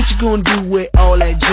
What you gonna do with all that?